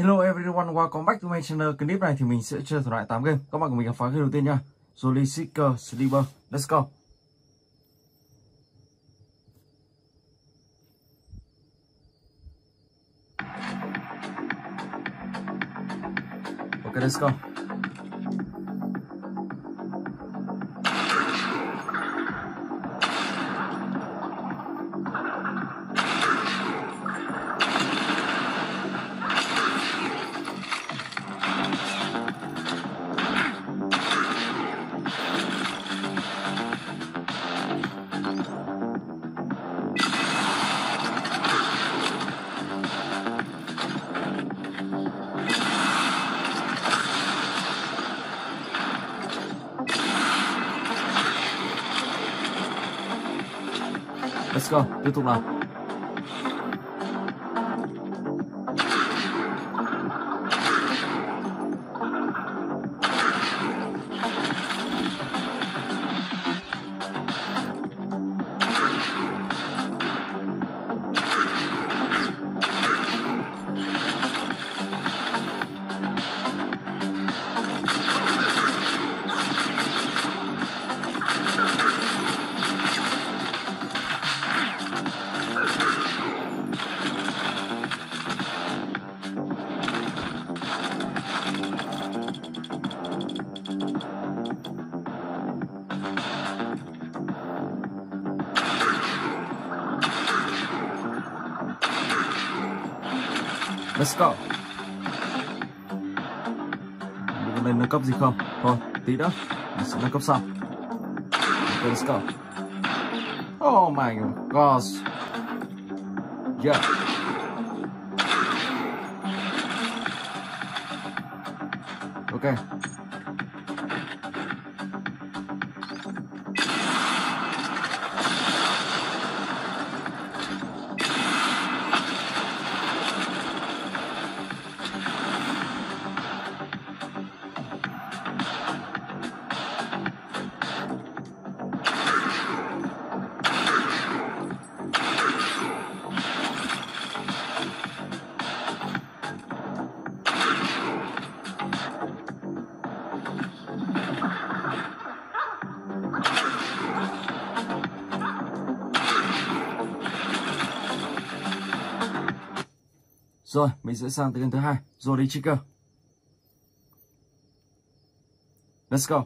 Hello everyone, welcome back to my channel. Clip này thì mình sẽ chơi thử lại 8 game. Các bạn của mình khám phá game đầu tiên nha. Jolly Seeker Sniper, let's go. Ok, let's go. Let's go, tiếp tục nào. Let's go. Mình lên nâng cấp gì không? Thôi, tí nữa mình sẽ nâng cấp sau. Okay, let's go. Oh my gosh. Yeah. Okay. Rồi, mình sẽ sang tới game thứ hai, rồi đi Chica. Let's go.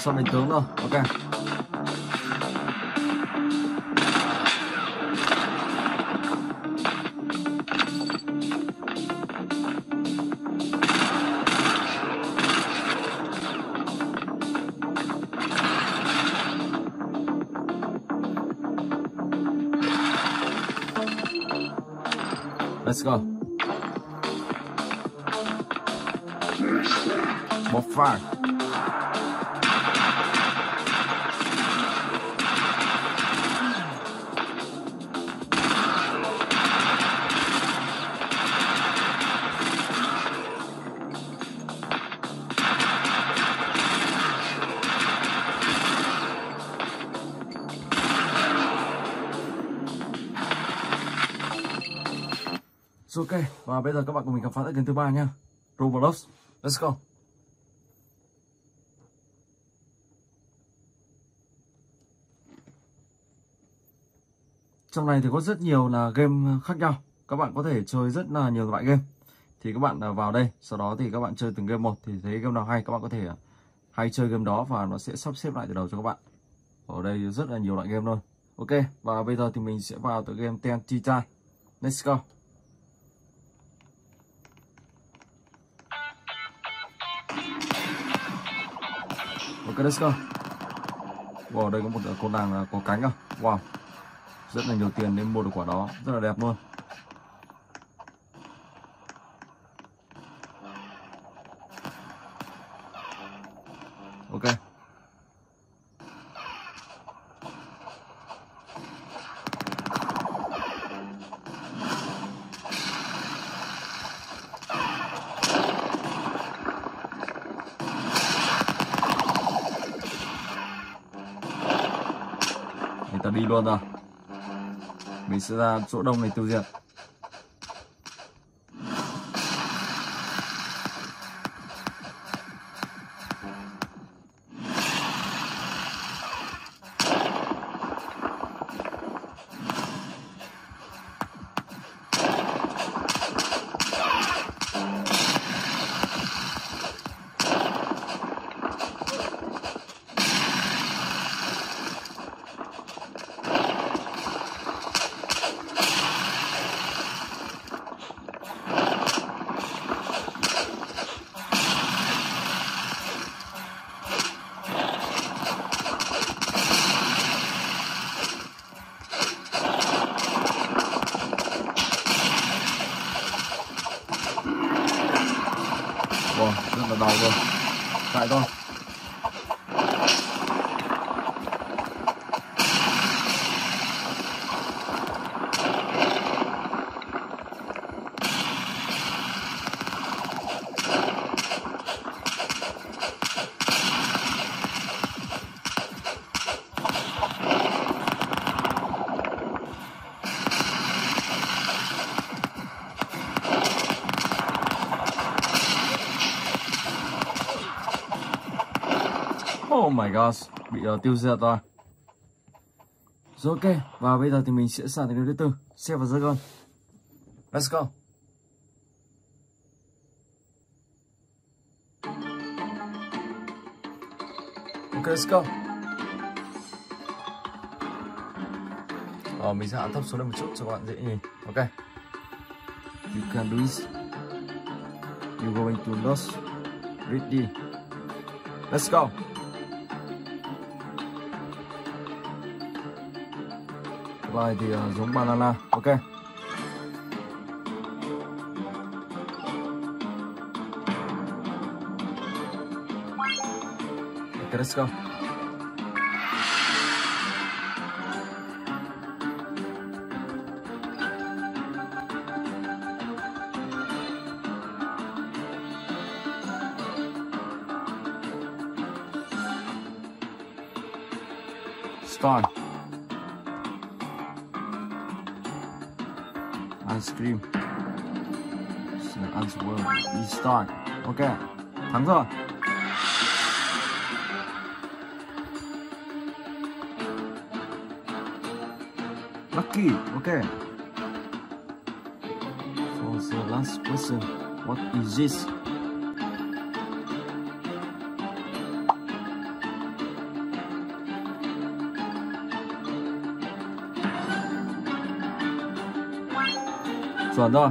Xong đến tướng rồi, ok. Let's go. Một pha. Ok, và bây giờ các bạn cùng mình khám phá tựa game thứ 3 nhá, Roblox. Let's go. Trong này thì có rất nhiều là game khác nhau, các bạn có thể chơi rất là nhiều loại game. Thì các bạn vào đây, sau đó thì các bạn chơi từng game một, thì thấy game nào hay các bạn có thể hay chơi game đó và nó sẽ sắp xếp lại từ đầu cho các bạn. Ở đây rất là nhiều loại game luôn. Ok, và bây giờ thì mình sẽ vào tựa game Tentita. Let's go. Ok, let's go. Wow, đây có một cô nàng có cánh không? Wow, rất là nhiều tiền nên mua được quả đó, rất là đẹp luôn. Ok. Người ta đi luôn rồi. Mình sẽ ra chỗ đông này tiêu diệt. Tại thôi. Oh my gosh, bị tiêu diệt rồi. Rồi ok, và bây giờ thì mình sẽ sang đến thứ tư, xe và rơi con. Let's go. Ok, let's go. Mình sẽ hạ thấp số lên một chút cho các bạn dễ nhìn. Ok. You can do it. You going to lost. Ready. Let's go. Bài thì giống banana, ok. Ok, let's go. Start. Ice cream. So answer world is start. Ok, thắng rồi. Lucky, ok. For the last person, what is this? Chuẩn rồi.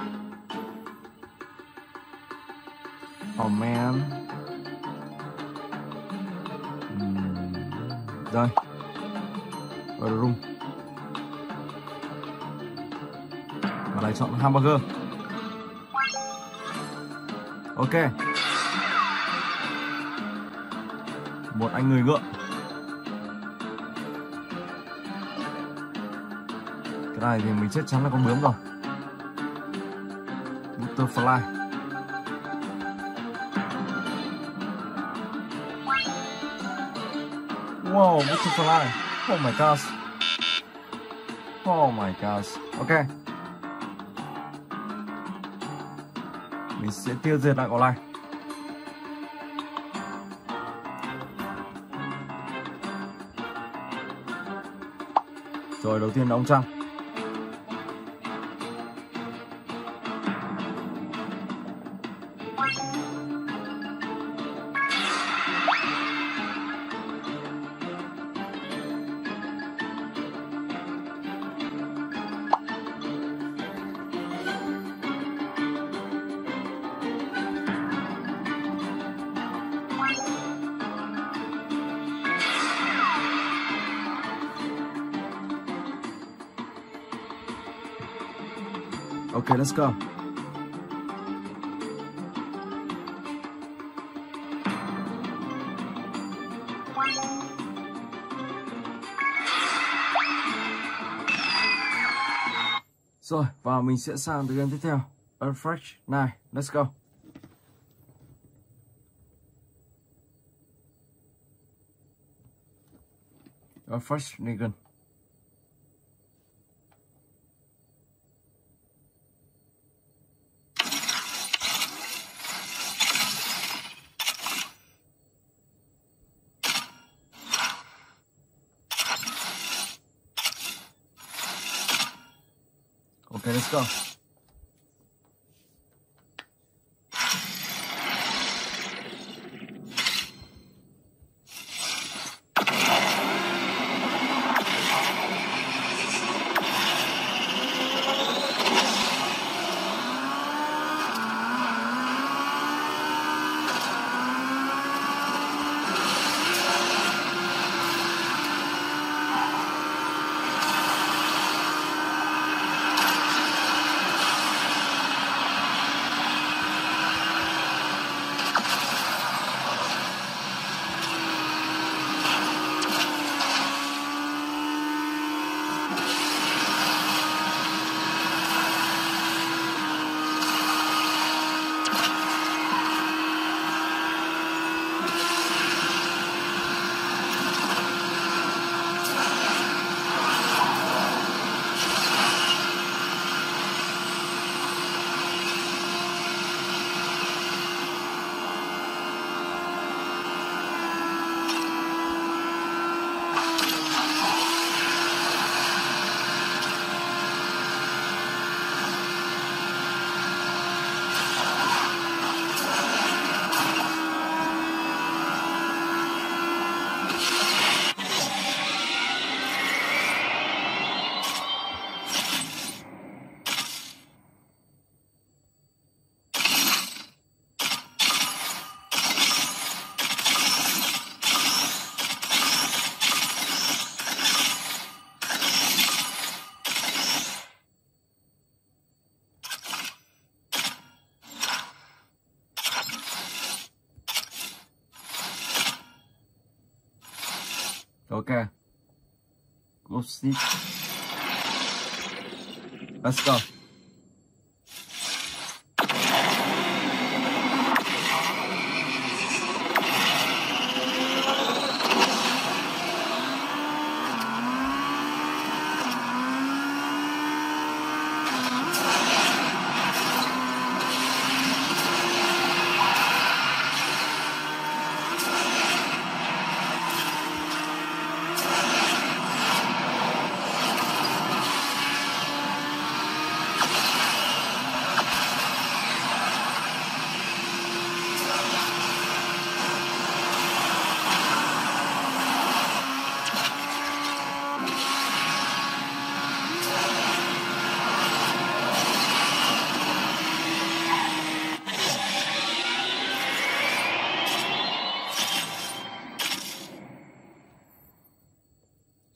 Oh man. Rồi. và room. Và này chọn hamburger. Ok. Một anh người ngựa. Cái này thì mình chết chắn là con bướm rồi. Butterfly. Wow, butterfly. Oh my gosh. Oh my gosh. Ok. Mình sẽ tiêu diệt lại con này. Rồi đầu tiên là ông Trăng. Okay, let's go. Rồi, và mình sẽ sang tới game tiếp theo. Asphalt 9, let's go. Asphalt 9. Okay, let's go. Okay. Go sleep. Let's go.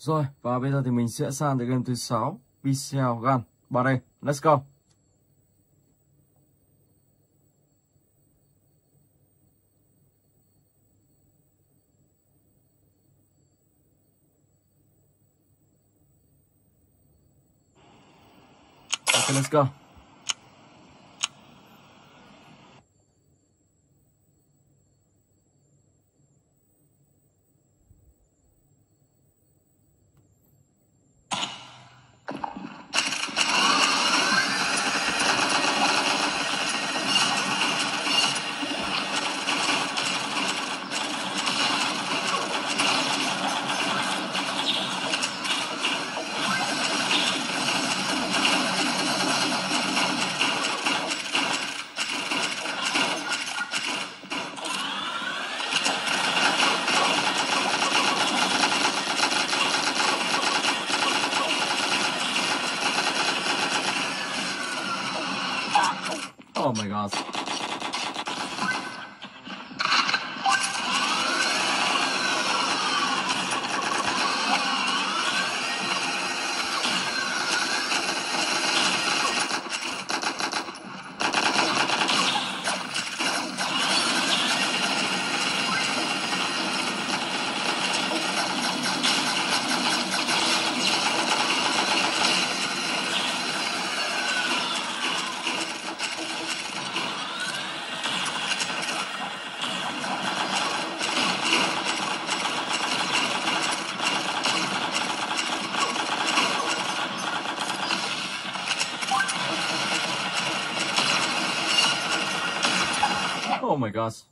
Rồi, và bây giờ thì mình sẽ sang tới game thứ 6, Pixel Gun 3D. Let's go. Okay, let's go. Oh my god. Oh my gosh.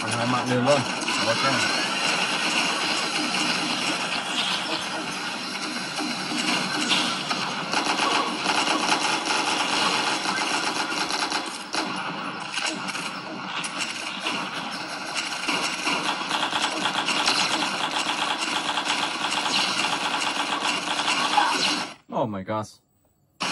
Hai mạng đều luôn. Ok. Oh my gosh. Ok.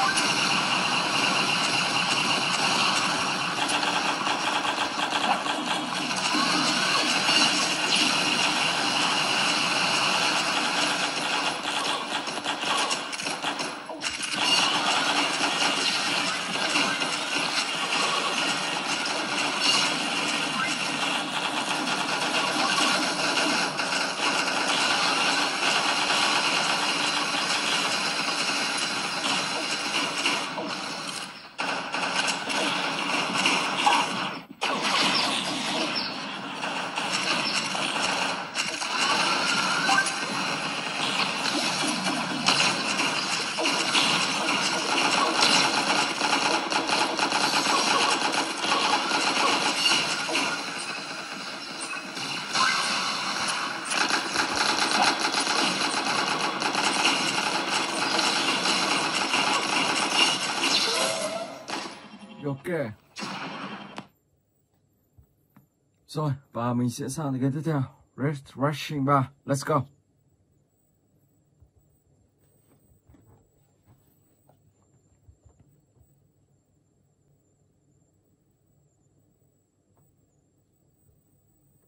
Rồi, và mình sẽ sang đến game tiếp theo, Rift Rushing Bar. Let's go.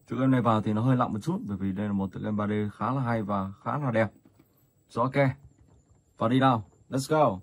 Tựa game này vào thì nó hơi lặng một chút, bởi vì đây là một tựa game 3D khá là hay và khá là đẹp. Rồi, ok. Và đi nào. Let's go.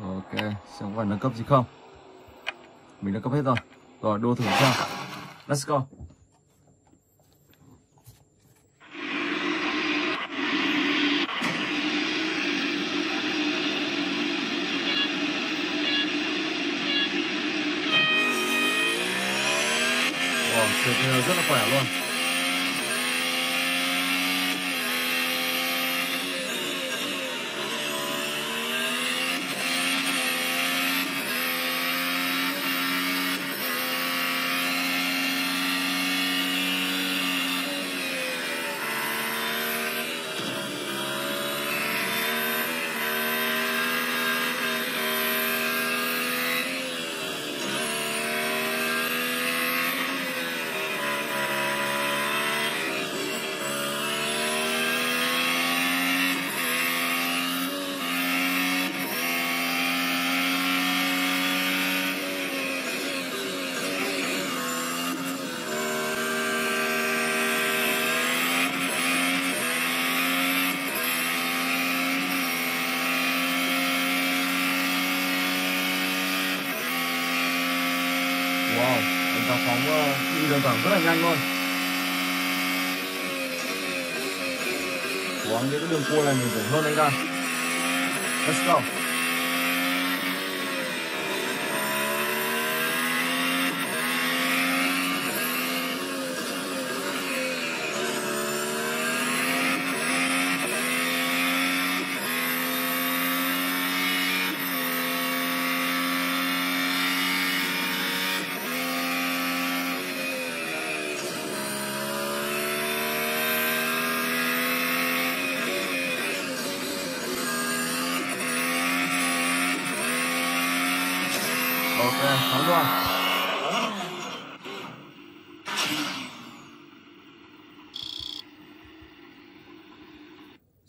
Ok, xem có phải nâng cấp gì không. Mình đã cấp hết rồi. Rồi, đua thử xem. Let's go. Được nhiều, rất là khỏe luôn. Đường thẳng rất là nhanh luôn. Ủa, những cái đường cua này mình phải hơn anh ra. Let's go.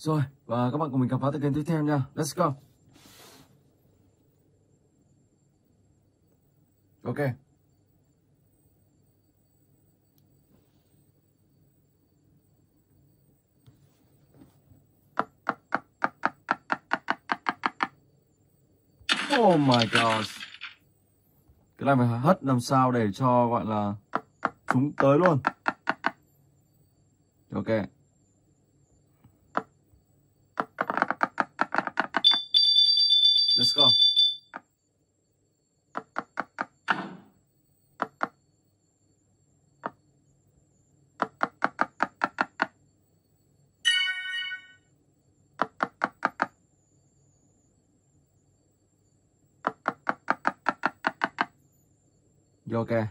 Rồi, và các bạn cùng mình khám phá tựa game tiếp theo nha. Let's go. Ok. Oh my god. Cái này phải hất làm sao để cho gọi là chúng tới luôn. Ok. Let's go. You okay?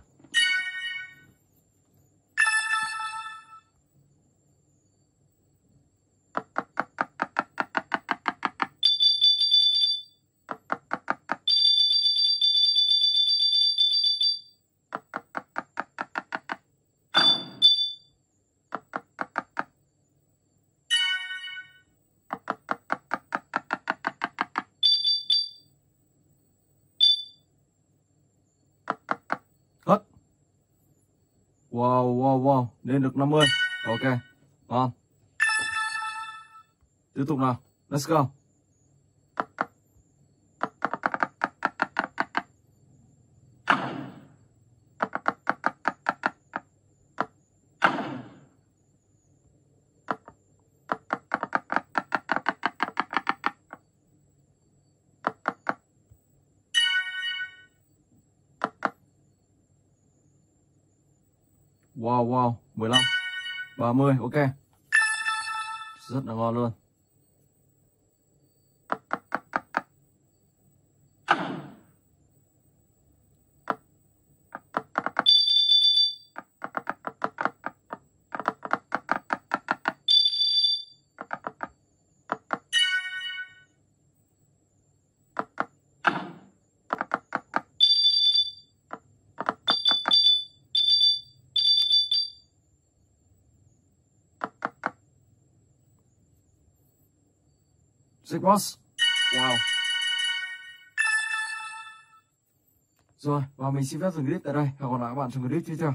Wow, lên được 50. Ok, ngon. Tiếp tục nào. Let's go. Wow, 15, 30, ok. Rất là ngon luôn. Dịch boss. Wow. Rồi, và mình xin phép dừng clip tại đây. Hẹn gặp lại các bạn trong clip tiếp theo.